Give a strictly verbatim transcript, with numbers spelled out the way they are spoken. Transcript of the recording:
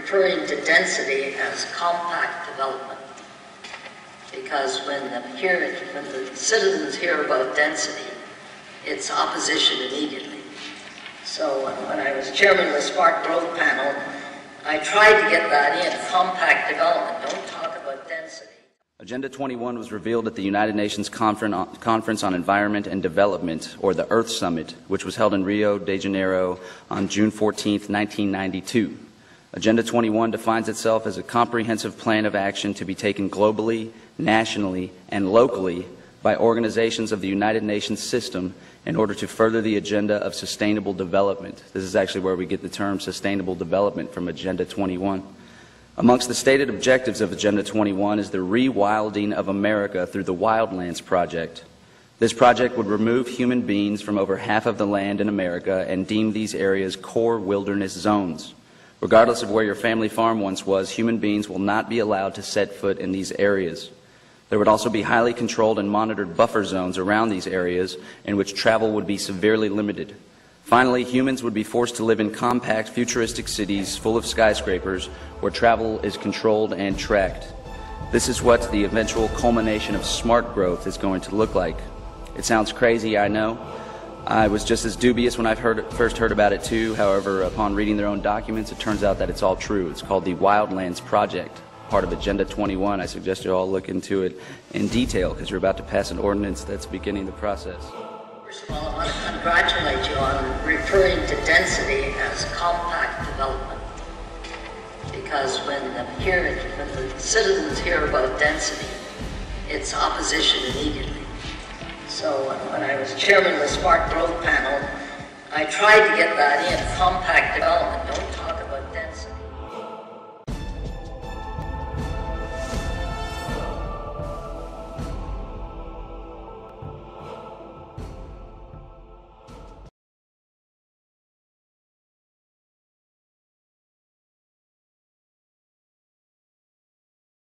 referring to density as compact development, because when the, hear, when the citizens hear about density, it's opposition immediately. So when I was chairman of the Smart Growth Panel, I tried to get that in, compact development, don't talk about density. Agenda twenty-one was revealed at the United Nations Conference on Environment and Development, or the Earth Summit, which was held in Rio de Janeiro on June fourteenth, nineteen ninety-two. Agenda twenty-one defines itself as a comprehensive plan of action to be taken globally, nationally, and locally by organizations of the United Nations system in order to further the agenda of sustainable development. This is actually where we get the term sustainable development from Agenda twenty-one. Amongst the stated objectives of Agenda twenty-one is the rewilding of America through the Wildlands Project. This project would remove human beings from over half of the land in America and deem these areas core wilderness zones. Regardless of where your family farm once was, human beings will not be allowed to set foot in these areas. There would also be highly controlled and monitored buffer zones around these areas in which travel would be severely limited. Finally, humans would be forced to live in compact, futuristic cities full of skyscrapers where travel is controlled and tracked. This is what the eventual culmination of smart growth is going to look like. It sounds crazy, I know. I was just as dubious when I heard, first heard about it too. However, upon reading their own documents, it turns out that it's all true. It's called the Wildlands Project, part of Agenda twenty-one. I suggest you all look into it in detail because you're about to pass an ordinance that's beginning the process. First of all, I want to congratulate you on referring to density as compact development, because when the, hear, when the citizens hear about density, it's opposition immediately. So when I was chairman of the Smart Growth Panel, I tried to get that in, compact development. Don't